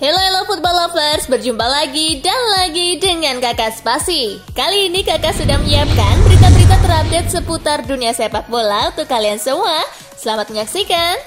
Hello football lovers, berjumpa lagi dengan Kakak Spasi. Kali ini Kakak sudah menyiapkan berita-berita terupdate seputar dunia sepak bola untuk kalian semua. Selamat menyaksikan.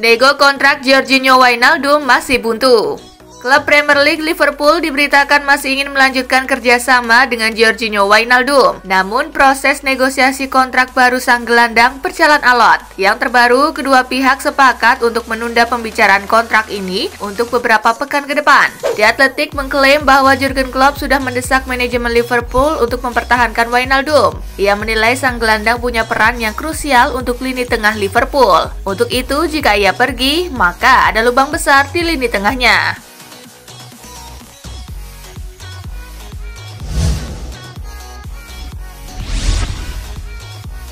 Nego kontrak Georginio Wijnaldum masih buntu. Klub Premier League Liverpool diberitakan masih ingin melanjutkan kerjasama dengan Georginio Wijnaldum. Namun, proses negosiasi kontrak baru sang gelandang berjalan alot. Yang terbaru, kedua pihak sepakat untuk menunda pembicaraan kontrak ini untuk beberapa pekan ke depan. The Athletic mengklaim bahwa Jurgen Klopp sudah mendesak manajemen Liverpool untuk mempertahankan Wijnaldum. Ia menilai sang gelandang punya peran yang krusial untuk lini tengah Liverpool. Untuk itu, jika ia pergi, maka ada lubang besar di lini tengahnya.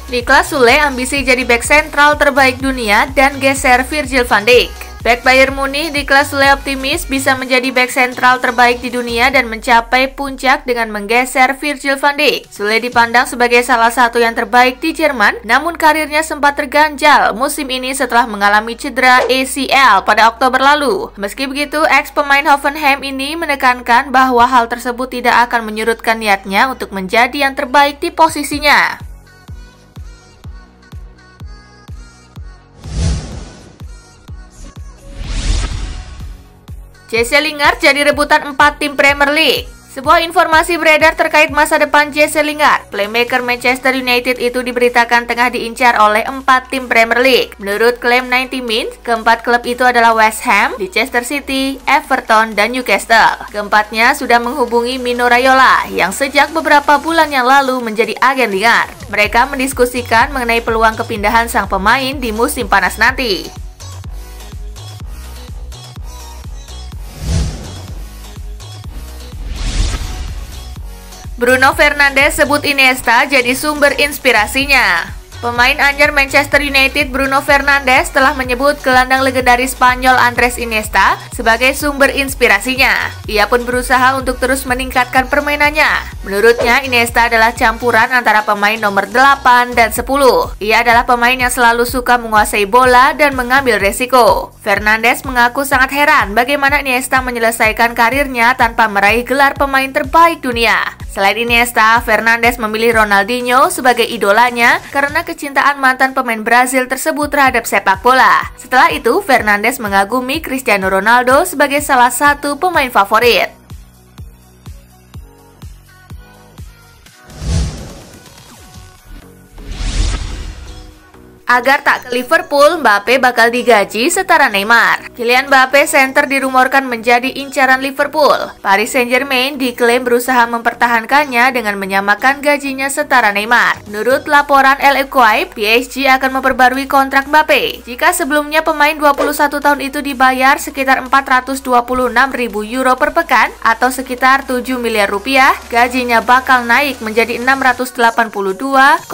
Niklas Süle ambisi jadi bek sentral terbaik dunia dan geser Virgil van Dijk. Bek Bayern Munich Niklas Süle optimis bisa menjadi bek sentral terbaik di dunia dan mencapai puncak dengan menggeser Virgil van Dijk. Süle dipandang sebagai salah satu yang terbaik di Jerman, namun karirnya sempat terganjal musim ini setelah mengalami cedera ACL pada Oktober lalu. Meski begitu, ex-pemain Hoffenheim ini menekankan bahwa hal tersebut tidak akan menyurutkan niatnya untuk menjadi yang terbaik di posisinya. Jesse Lingard jadi rebutan 4 tim Premier League. Sebuah informasi beredar terkait masa depan Jesse Lingard. Playmaker Manchester United itu diberitakan tengah diincar oleh 4 tim Premier League. Menurut klaim 90 Min, keempat klub itu adalah West Ham, Leicester City, Everton, dan Newcastle. Keempatnya sudah menghubungi Mino Raiola yang sejak beberapa bulan yang lalu menjadi agen Lingard. Mereka mendiskusikan mengenai peluang kepindahan sang pemain di musim panas nanti. Bruno Fernandes sebut Iniesta jadi sumber inspirasinya. Pemain anyar Manchester United Bruno Fernandes telah menyebut gelandang legendaris Spanyol Andres Iniesta sebagai sumber inspirasinya. Ia pun berusaha untuk terus meningkatkan permainannya. Menurutnya, Iniesta adalah campuran antara pemain nomor 8 dan 10. Ia adalah pemain yang selalu suka menguasai bola dan mengambil resiko. Fernandes mengaku sangat heran bagaimana Iniesta menyelesaikan karirnya tanpa meraih gelar pemain terbaik dunia. Selain Iniesta, Fernandes memilih Ronaldinho sebagai idolanya karena kecintaan mantan pemain Brazil tersebut terhadap sepak bola. Setelah itu, Fernandes mengagumi Cristiano Ronaldo sebagai salah satu pemain favorit. Agar tak ke Liverpool, Mbappe bakal digaji setara Neymar. Kylian Mbappe center dirumorkan menjadi incaran Liverpool. Paris Saint-Germain diklaim berusaha mempertahankannya dengan menyamakan gajinya setara Neymar. Menurut laporan El Equipe, PSG akan memperbarui kontrak Mbappe. Jika sebelumnya pemain 21 tahun itu dibayar sekitar 426.000 euro per pekan atau sekitar 7 miliar rupiah, gajinya bakal naik menjadi 682,5.000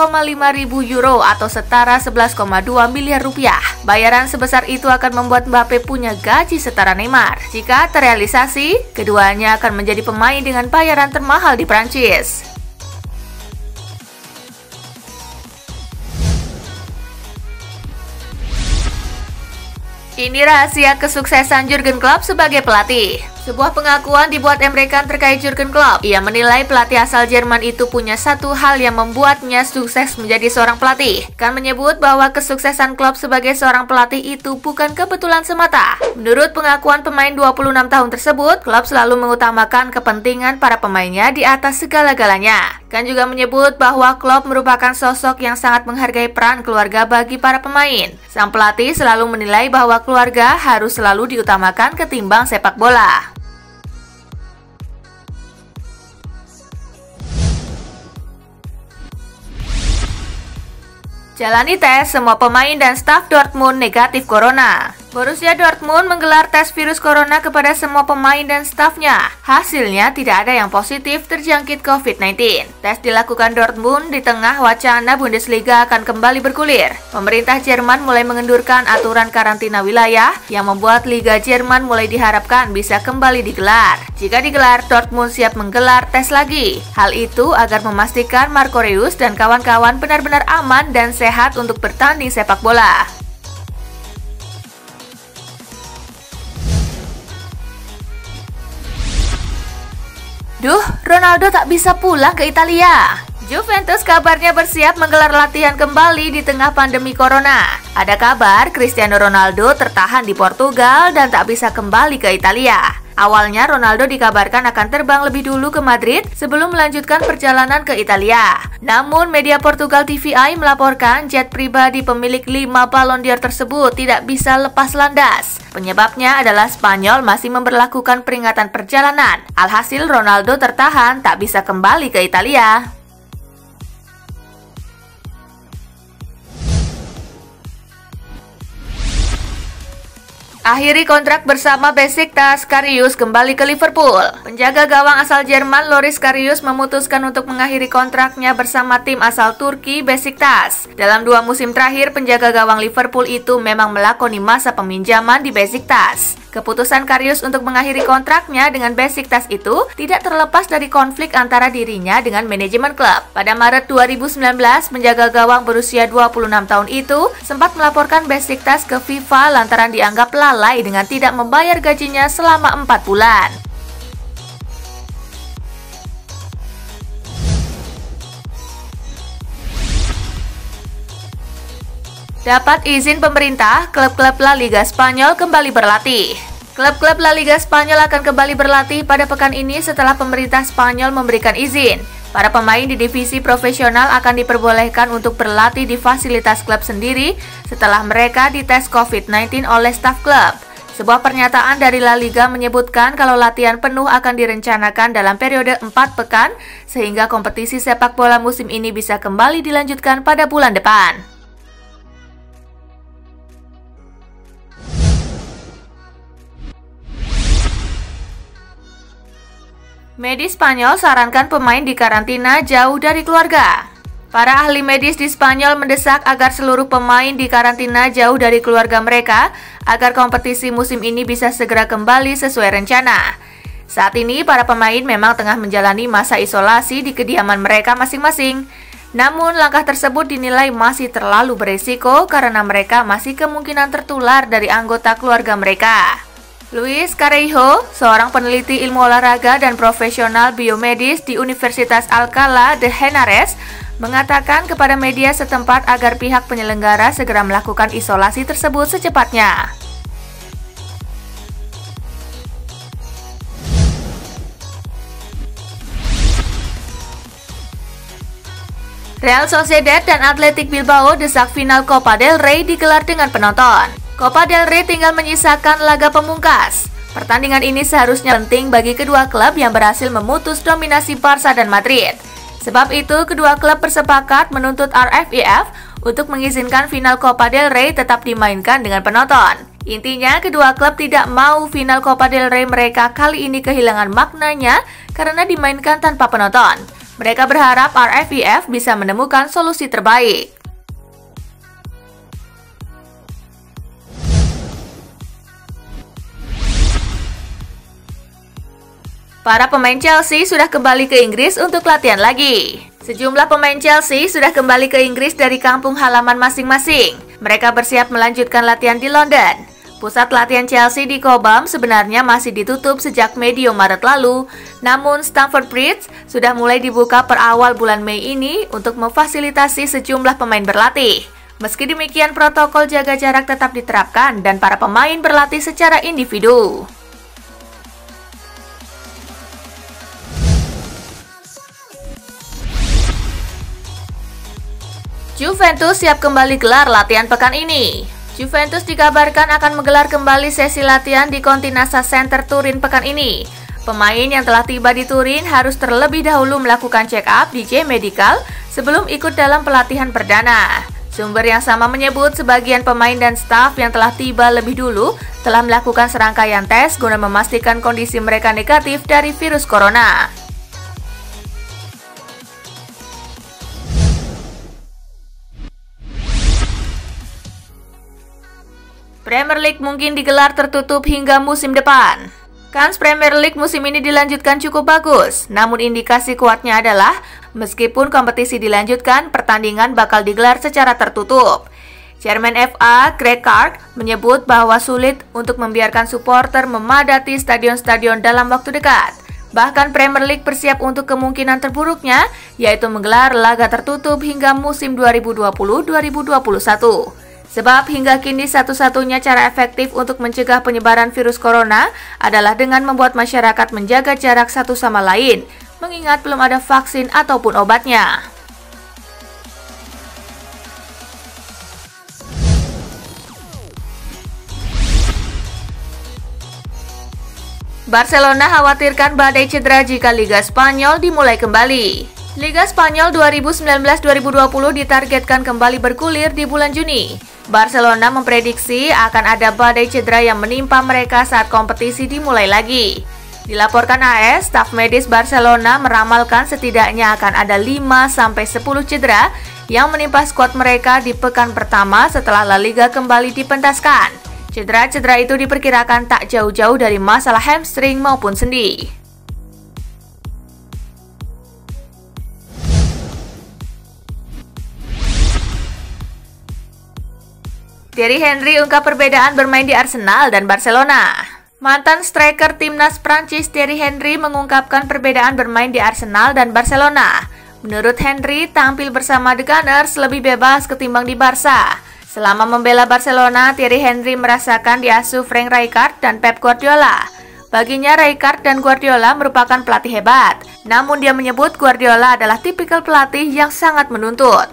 euro atau setara 11,2 miliar rupiah. Bayaran sebesar itu akan membuat Mbappe punya gaji setara Neymar. Jika terrealisasi, keduanya akan menjadi pemain dengan bayaran termahal di Prancis. Ini rahasia kesuksesan Jurgen Klopp sebagai pelatih. Sebuah pengakuan dibuat Emre Can terkait Jurgen Klopp. Ia menilai pelatih asal Jerman itu punya satu hal yang membuatnya sukses menjadi seorang pelatih. Can menyebut bahwa kesuksesan Klopp sebagai seorang pelatih itu bukan kebetulan semata. Menurut pengakuan pemain 26 tahun tersebut, Klopp selalu mengutamakan kepentingan para pemainnya di atas segala-galanya. Can juga menyebut bahwa Klopp merupakan sosok yang sangat menghargai peran keluarga bagi para pemain. Sang pelatih selalu menilai bahwa keluarga harus selalu diutamakan ketimbang sepak bola. Jalani tes semua pemain dan staf Dortmund negatif corona. Borussia Dortmund menggelar tes virus corona kepada semua pemain dan stafnya. Hasilnya tidak ada yang positif terjangkit COVID-19. Tes dilakukan Dortmund di tengah wacana Bundesliga akan kembali bergulir. Pemerintah Jerman mulai mengendurkan aturan karantina wilayah yang membuat Liga Jerman mulai diharapkan bisa kembali digelar. Jika digelar, Dortmund siap menggelar tes lagi. Hal itu agar memastikan Marco Reus dan kawan-kawan benar-benar aman dan sehat untuk bertanding sepak bola. Duh, Ronaldo tak bisa pulang ke Italia. Juventus kabarnya bersiap menggelar latihan kembali di tengah pandemi corona. Ada kabar Cristiano Ronaldo tertahan di Portugal dan tak bisa kembali ke Italia. Awalnya Ronaldo dikabarkan akan terbang lebih dulu ke Madrid sebelum melanjutkan perjalanan ke Italia. Namun media Portugal TVI melaporkan jet pribadi pemilik 5 Ballon d'Or tersebut tidak bisa lepas landas. Penyebabnya adalah Spanyol masih memberlakukan peringatan perjalanan. Alhasil Ronaldo tertahan tak bisa kembali ke Italia. Akhiri kontrak bersama Besiktas, Karius kembali ke Liverpool. Penjaga gawang asal Jerman Loris Karius memutuskan untuk mengakhiri kontraknya bersama tim asal Turki Besiktas. Dalam 2 musim terakhir, penjaga gawang Liverpool itu memang melakoni masa peminjaman di Besiktas. Keputusan Karius untuk mengakhiri kontraknya dengan Besiktas itu tidak terlepas dari konflik antara dirinya dengan manajemen klub. Pada Maret 2019, penjaga gawang berusia 26 tahun itu sempat melaporkan Besiktas ke FIFA lantaran dianggap lalai dengan tidak membayar gajinya selama 4 bulan. Dapat izin pemerintah, klub-klub La Liga Spanyol kembali berlatih. Klub-klub La Liga Spanyol akan kembali berlatih pada pekan ini setelah pemerintah Spanyol memberikan izin. Para pemain di divisi profesional akan diperbolehkan untuk berlatih di fasilitas klub sendiri setelah mereka dites COVID-19 oleh staf klub. Sebuah pernyataan dari La Liga menyebutkan kalau latihan penuh akan direncanakan dalam periode 4 pekan, sehingga kompetisi sepak bola musim ini bisa kembali dilanjutkan pada bulan depan. Medis Spanyol sarankan pemain dikarantina jauh dari keluarga. Para ahli medis di Spanyol mendesak agar seluruh pemain dikarantina jauh dari keluarga mereka agar kompetisi musim ini bisa segera kembali sesuai rencana. Saat ini, para pemain memang tengah menjalani masa isolasi di kediaman mereka masing-masing. Namun, langkah tersebut dinilai masih terlalu beresiko karena mereka masih kemungkinan tertular dari anggota keluarga mereka. Luis Careijo, seorang peneliti ilmu olahraga dan profesional biomedis di Universitas Alcalá de Henares, mengatakan kepada media setempat agar pihak penyelenggara segera melakukan isolasi tersebut secepatnya. Real Sociedad dan Athletic Bilbao desak final Copa del Rey digelar dengan penonton. Copa del Rey tinggal menyisakan laga pemungkas. Pertandingan ini seharusnya penting bagi kedua klub yang berhasil memutus dominasi Barca dan Madrid. Sebab itu, kedua klub bersepakat menuntut RFIF untuk mengizinkan final Copa del Rey tetap dimainkan dengan penonton. Intinya, kedua klub tidak mau final Copa del Rey mereka kali ini kehilangan maknanya karena dimainkan tanpa penonton. Mereka berharap RFIF bisa menemukan solusi terbaik. Para pemain Chelsea sudah kembali ke Inggris untuk latihan lagi. Sejumlah pemain Chelsea sudah kembali ke Inggris dari kampung halaman masing-masing. Mereka bersiap melanjutkan latihan di London. Pusat latihan Chelsea di Cobham sebenarnya masih ditutup sejak medio Maret lalu. Namun Stamford Bridge sudah mulai dibuka per awal bulan Mei ini untuk memfasilitasi sejumlah pemain berlatih. Meski demikian, protokol jaga jarak tetap diterapkan dan para pemain berlatih secara individu. Juventus siap kembali gelar latihan pekan ini. Juventus dikabarkan akan menggelar kembali sesi latihan di Continasa Center Turin pekan ini. Pemain yang telah tiba di Turin harus terlebih dahulu melakukan check-up di J Medical sebelum ikut dalam pelatihan perdana. Sumber yang sama menyebut sebagian pemain dan staf yang telah tiba lebih dulu telah melakukan serangkaian tes guna memastikan kondisi mereka negatif dari virus corona. Premier League mungkin digelar tertutup hingga musim depan. Kans Premier League musim ini dilanjutkan cukup bagus, namun indikasi kuatnya adalah meskipun kompetisi dilanjutkan, pertandingan bakal digelar secara tertutup. Chairman FA, Frank Rijkaard, menyebut bahwa sulit untuk membiarkan supporter memadati stadion-stadion dalam waktu dekat. Bahkan Premier League bersiap untuk kemungkinan terburuknya, yaitu menggelar laga tertutup hingga musim 2020-2021. Sebab hingga kini satu-satunya cara efektif untuk mencegah penyebaran virus corona adalah dengan membuat masyarakat menjaga jarak satu sama lain, mengingat belum ada vaksin ataupun obatnya. Barcelona khawatirkan badai cedera jika Liga Spanyol dimulai kembali. Liga Spanyol 2019-2020 ditargetkan kembali bergulir di bulan Juni. Barcelona memprediksi akan ada badai cedera yang menimpa mereka saat kompetisi dimulai lagi. Dilaporkan AS, staf medis Barcelona meramalkan setidaknya akan ada 5-10 cedera yang menimpa skuad mereka di pekan pertama setelah La Liga kembali dipentaskan. Cedera-cedera itu diperkirakan tak jauh-jauh dari masalah hamstring maupun sendi. Thierry Henry ungkap perbedaan bermain di Arsenal dan Barcelona. Mantan striker timnas Prancis Thierry Henry mengungkapkan perbedaan bermain di Arsenal dan Barcelona. Menurut Henry, tampil bersama The Gunners lebih bebas ketimbang di Barca. Selama membela Barcelona, Thierry Henry merasakan diasuh Frank Rijkaard dan Pep Guardiola. Baginya, Rijkaard dan Guardiola merupakan pelatih hebat. Namun dia menyebut Guardiola adalah tipikal pelatih yang sangat menuntut.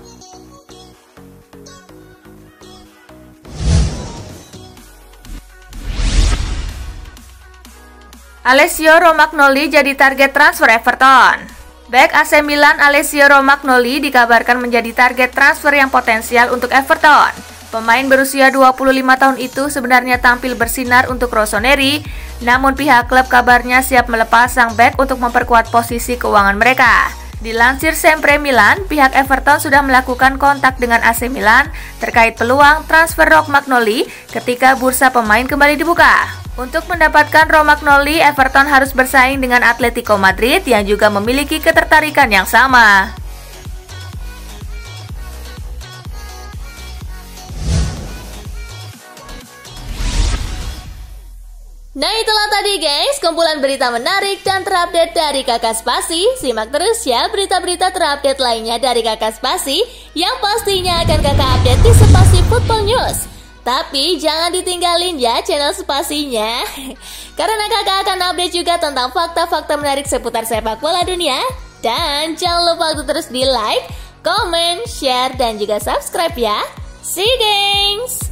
Alessio Romagnoli jadi target transfer Everton. Bek AC Milan Alessio Romagnoli dikabarkan menjadi target transfer yang potensial untuk Everton. Pemain berusia 25 tahun itu sebenarnya tampil bersinar untuk Rossoneri, namun pihak klub kabarnya siap melepas sang bek untuk memperkuat posisi keuangan mereka. Dilansir Sempre Milan, pihak Everton sudah melakukan kontak dengan AC Milan terkait peluang transfer Romagnoli ketika bursa pemain kembali dibuka. Untuk mendapatkan Romagnoli, Everton harus bersaing dengan Atletico Madrid yang juga memiliki ketertarikan yang sama. Nah, itulah tadi guys, kumpulan berita menarik dan terupdate dari Kakak Spasi. Simak terus ya berita-berita terupdate lainnya dari Kakak Spasi yang pastinya akan Kakak update di Spasi Football News. Tapi jangan ditinggalin ya channel Spasinya, karena Kakak akan update juga tentang fakta-fakta menarik seputar sepak bola dunia. Dan jangan lupa untuk terus di like, comment, share, dan juga subscribe ya. See you guys!